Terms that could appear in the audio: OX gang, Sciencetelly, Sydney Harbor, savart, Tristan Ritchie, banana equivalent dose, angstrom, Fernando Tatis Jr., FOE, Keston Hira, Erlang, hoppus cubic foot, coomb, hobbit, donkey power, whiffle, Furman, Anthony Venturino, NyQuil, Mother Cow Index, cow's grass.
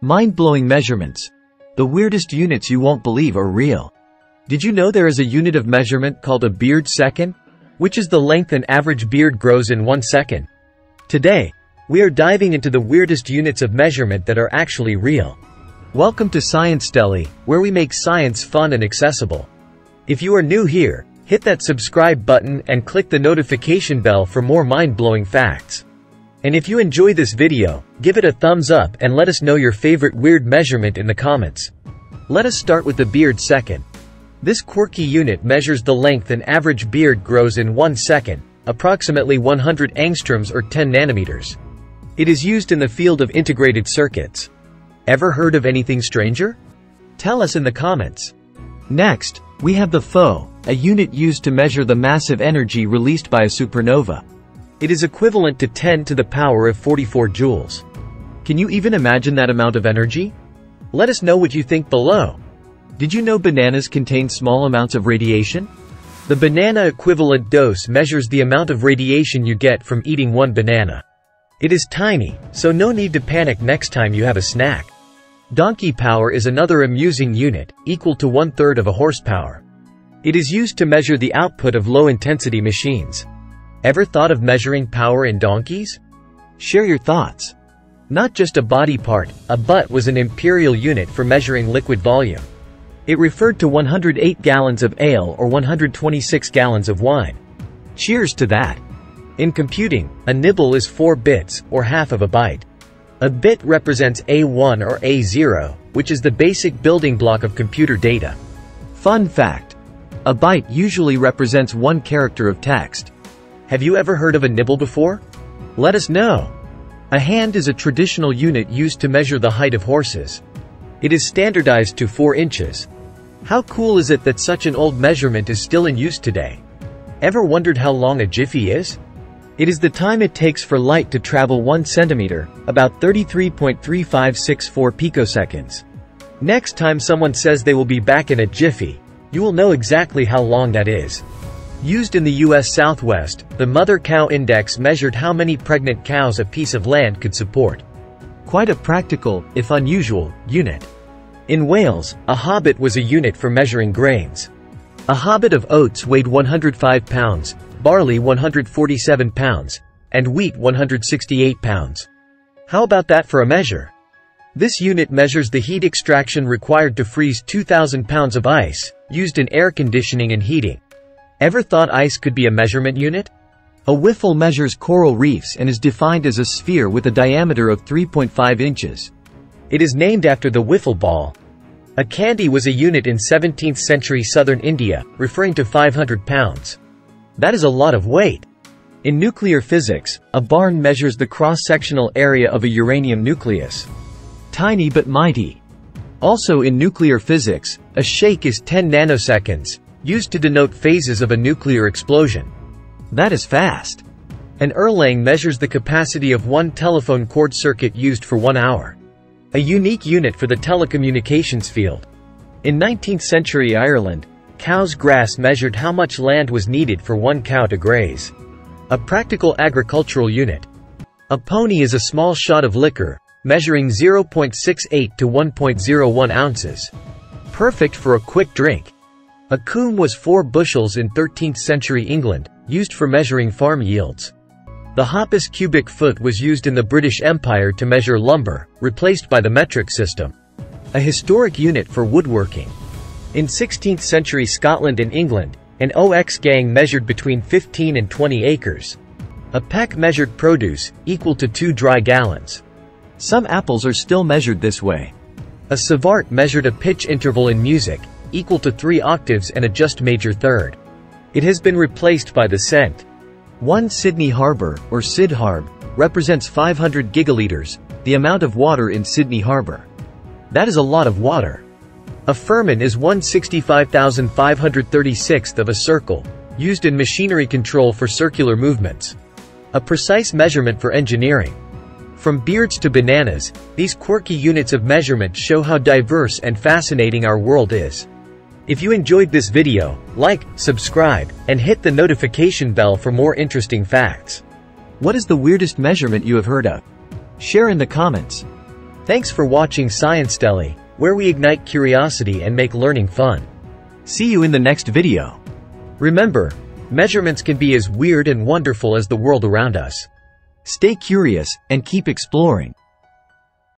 Mind-blowing measurements. The weirdest units you won't believe are real. Did you know there is a unit of measurement called a beard second, which is the length an average beard grows in 1 second? Today, we are diving into the weirdest units of measurement that are actually real. Welcome to Sciencetelly, where we make science fun and accessible. If you are new here, hit that subscribe button and click the notification bell for more mind-blowing facts. And if you enjoy this video, give it a thumbs up and let us know your favorite weird measurement in the comments. Let us start with the beard second. This quirky unit measures the length an average beard grows in 1 second, approximately 100 angstroms or 10 nanometers. It is used in the field of integrated circuits. Ever heard of anything stranger? Tell us in the comments. Next, we have the FOE, a unit used to measure the massive energy released by a supernova. It is equivalent to 10 to the power of 44 joules. Can you even imagine that amount of energy? Let us know what you think below. Did you know bananas contain small amounts of radiation? The banana equivalent dose measures the amount of radiation you get from eating one banana. It is tiny, so no need to panic next time you have a snack. Donkey power is another amusing unit, equal to 1/3 of a horsepower. It is used to measure the output of low-intensity machines. Ever thought of measuring power in donkeys? Share your thoughts. Not just a body part, a butt was an imperial unit for measuring liquid volume. It referred to 108 gallons of ale or 126 gallons of wine. Cheers to that. In computing, a nibble is 4 bits, or half of a byte. A bit represents A1 or A0, which is the basic building block of computer data. Fun fact. A byte usually represents 1 character of text. Have you ever heard of a nibble before? Let us know. A hand is a traditional unit used to measure the height of horses. It is standardized to 4 inches. How cool is it that such an old measurement is still in use today? Ever wondered how long a jiffy is? It is the time it takes for light to travel 1 centimeter, about 33.3564 picoseconds. Next time someone says they will be back in a jiffy, you will know exactly how long that is. Used in the U.S. Southwest, the Mother Cow Index measured how many pregnant cows a piece of land could support. Quite a practical, if unusual, unit. In Wales, a hobbit was a unit for measuring grains. A hobbit of oats weighed 105 pounds, barley 147 pounds, and wheat 168 pounds. How about that for a measure? This unit measures the heat extraction required to freeze 2,000 pounds of ice, used in air conditioning and heating. Ever thought ice could be a measurement unit? A whiffle measures coral reefs and is defined as a sphere with a diameter of 3.5 inches. It is named after the whiffle ball. A candy was a unit in 17th century southern India, referring to 500 pounds. That is a lot of weight. In nuclear physics, a barn measures the cross-sectional area of a uranium nucleus. Tiny but mighty. Also in nuclear physics, a shake is 10 nanoseconds, used to denote phases of a nuclear explosion. That is fast. An Erlang measures the capacity of 1 telephone cord circuit used for 1 hour. A unique unit for the telecommunications field. In 19th century Ireland, cow's grass measured how much land was needed for 1 cow to graze. A practical agricultural unit. A pony is a small shot of liquor, measuring 0.68 to 1.01 ounces. Perfect for a quick drink. A coomb was 4 bushels in 13th century England, used for measuring farm yields. The hoppus cubic foot was used in the British Empire to measure lumber, replaced by the metric system. A historic unit for woodworking. In 16th century Scotland and England, an OX gang measured between 15 and 20 acres. A peck measured produce, equal to 2 dry gallons. Some apples are still measured this way. A savart measured a pitch interval in music, equal to 3 octaves and a just major third. It has been replaced by the cent. 1 Sydney Harbor, or Sydharb, represents 500 gigaliters, the amount of water in Sydney Harbor. That is a lot of water. A Furman is 1/65,536th of a circle, used in machinery control for circular movements. A precise measurement for engineering. From beards to bananas, these quirky units of measurement show how diverse and fascinating our world is. If you enjoyed this video, like, subscribe, and hit the notification bell for more interesting facts. What is the weirdest measurement you have heard of? Share in the comments. Thanks for watching Sciencetelly, where we ignite curiosity and make learning fun. See you in the next video. Remember, measurements can be as weird and wonderful as the world around us. Stay curious and keep exploring.